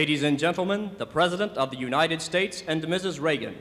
Ladies and gentlemen, the President of the United States and Mrs. Reagan.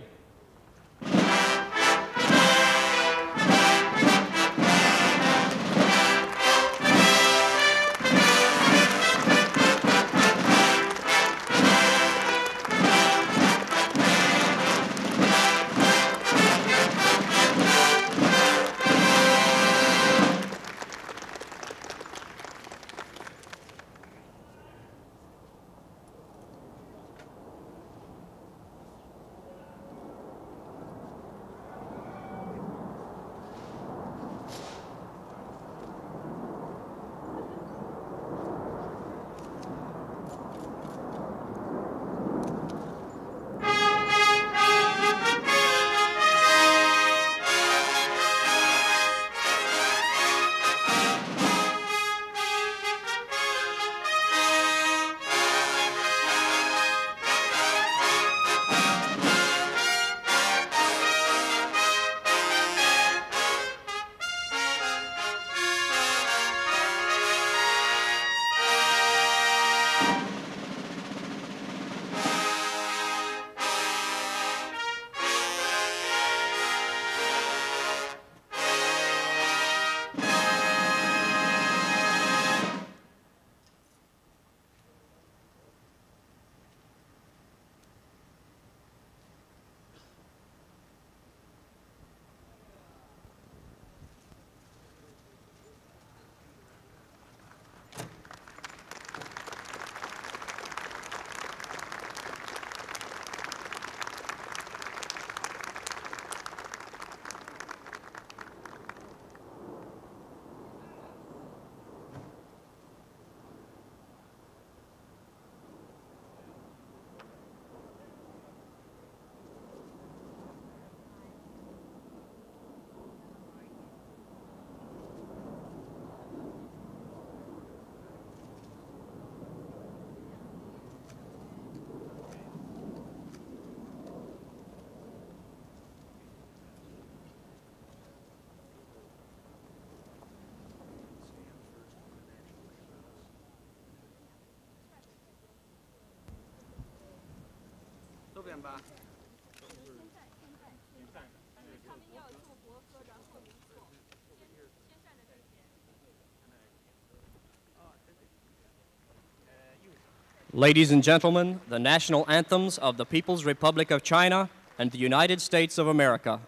Ladies and gentlemen, the national anthems of the People's Republic of China and the United States of America.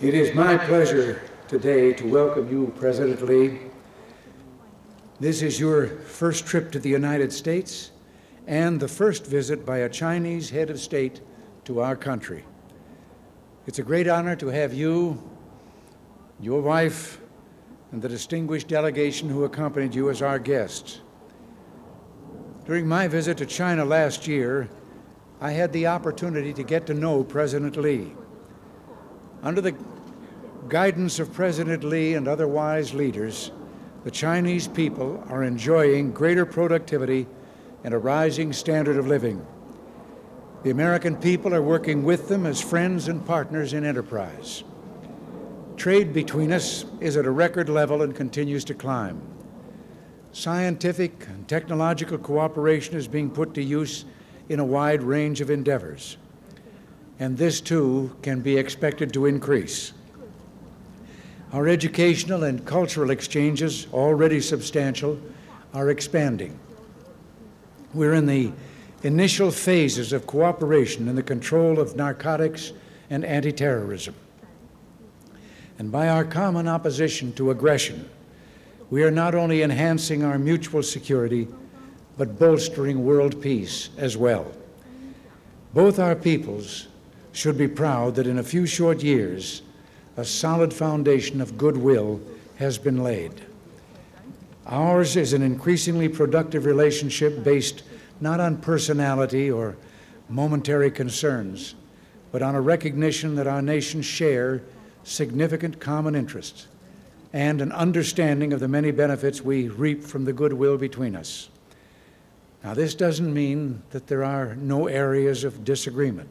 It is my pleasure today to welcome you, President Li. This is your first trip to the United States and the first visit by a Chinese head of state to our country. It's a great honor to have you, your wife, and the distinguished delegation who accompanied you as our guests. During my visit to China last year, I had the opportunity to get to know President Li. Under the guidance of President Li and other wise leaders, the Chinese people are enjoying greater productivity and a rising standard of living. The American people are working with them as friends and partners in enterprise. Trade between us is at a record level and continues to climb. Scientific and technological cooperation is being put to use in a wide range of endeavors. And this, too, can be expected to increase. Our educational and cultural exchanges, already substantial, are expanding. We're in the initial phases of cooperation in the control of narcotics and anti-terrorism. And by our common opposition to aggression, we are not only enhancing our mutual security, but bolstering world peace as well. Both our peoples should be proud that in a few short years, a solid foundation of goodwill has been laid. Ours is an increasingly productive relationship based not on personality or momentary concerns, but on a recognition that our nations share significant common interests and an understanding of the many benefits we reap from the goodwill between us. Now, this doesn't mean that there are no areas of disagreement.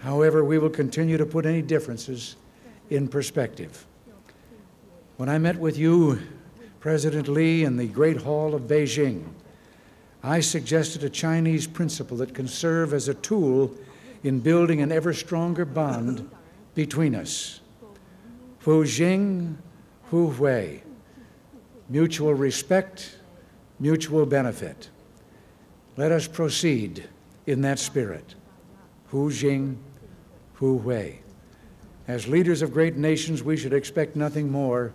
However, we will continue to put any differences in perspective. When I met with you, President Li, in the Great Hall of Beijing, I suggested a Chinese principle that can serve as a tool in building an ever stronger bond between us. Hu Jing Hu Wei, mutual respect, mutual benefit. Let us proceed in that spirit. Hu Jing Hu Wei. As leaders of great nations, we should expect nothing more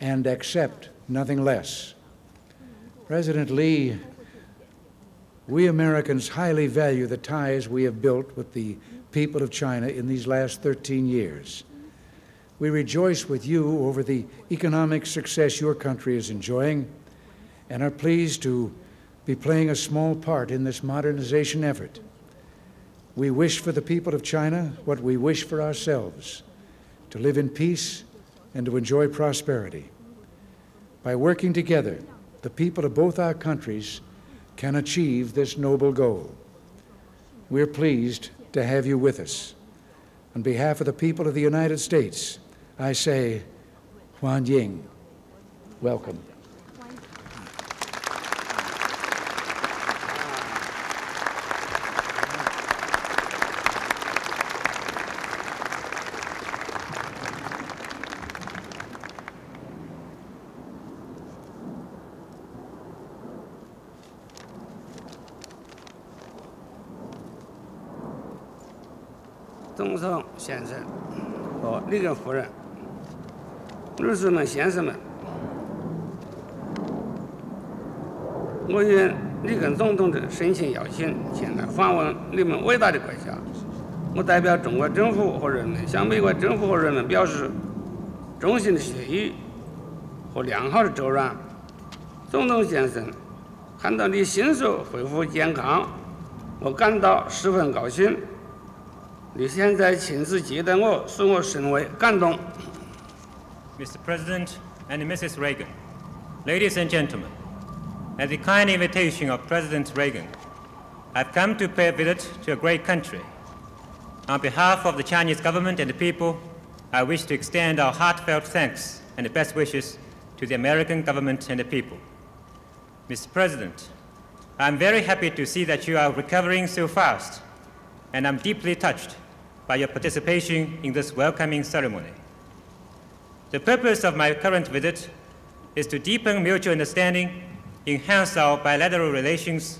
and accept nothing less. President Li, we Americans highly value the ties we have built with the people of China in these last 13 years. We rejoice with you over the economic success your country is enjoying and are pleased to be playing a small part in this modernization effort. We wish for the people of China what we wish for ourselves: to live in peace and to enjoy prosperity. By working together, the people of both our countries can achieve this noble goal. We're pleased to have you with us. On behalf of the people of the United States, I say, Huan Ying, welcome. Mr. President and Mrs. Reagan, ladies and gentlemen, at the kind invitation of President Reagan, I've come to pay a visit to a great country. On behalf of the Chinese government and the people, I wish to extend our heartfelt thanks and best wishes to the American government and the people. Mr. President, I'm very happy to see that you are recovering so fast, and I'm deeply touched by your participation in this welcoming ceremony. The purpose of my current visit is to deepen mutual understanding, enhance our bilateral relations,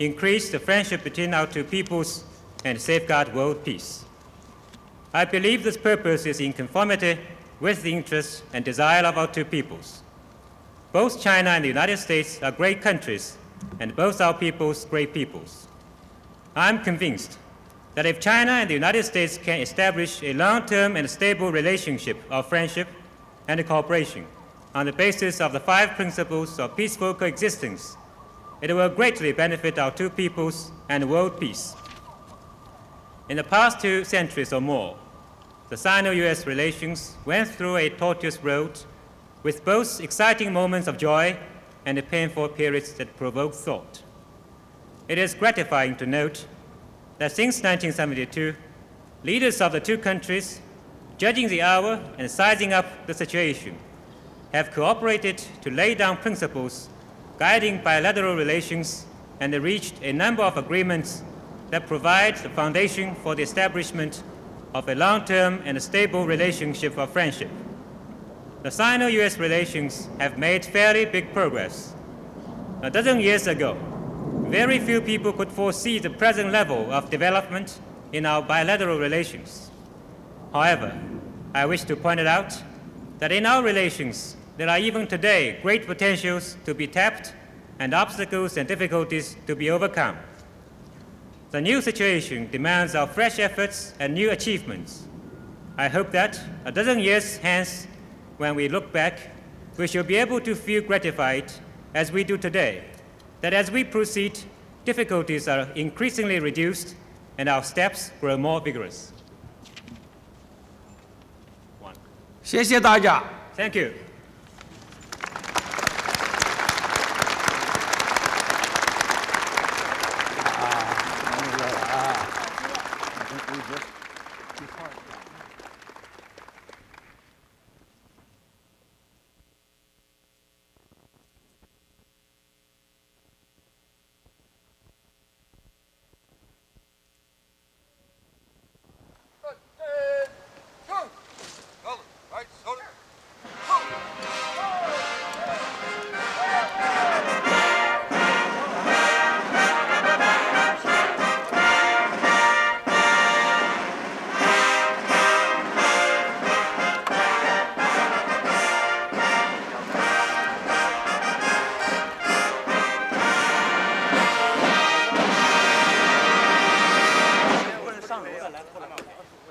increase the friendship between our two peoples, and safeguard world peace. I believe this purpose is in conformity with the interests and desire of our two peoples. Both China and the United States are great countries, and both our peoples great peoples. I am convinced that if China and the United States can establish a long-term and stable relationship of friendship and cooperation on the basis of the five principles of peaceful coexistence, it will greatly benefit our two peoples and world peace. In the past 2 centuries or more, the Sino-US relations went through a tortuous road with both exciting moments of joy and the painful periods that provoke thought. It is gratifying to note that since 1972, leaders of the two countries, judging the hour and sizing up the situation, have cooperated to lay down principles guiding bilateral relations and reached a number of agreements that provide the foundation for the establishment of a long-term and a stable relationship of friendship. The Sino-US relations have made fairly big progress. A dozen years ago, very few people could foresee the present level of development in our bilateral relations. However, I wish to point out that in our relations, there are even today great potentials to be tapped and obstacles and difficulties to be overcome. The new situation demands our fresh efforts and new achievements. I hope that a dozen years hence, when we look back, we shall be able to feel gratified, as we do today, that as we proceed, difficulties are increasingly reduced and our steps grow more vigorous. Thank you.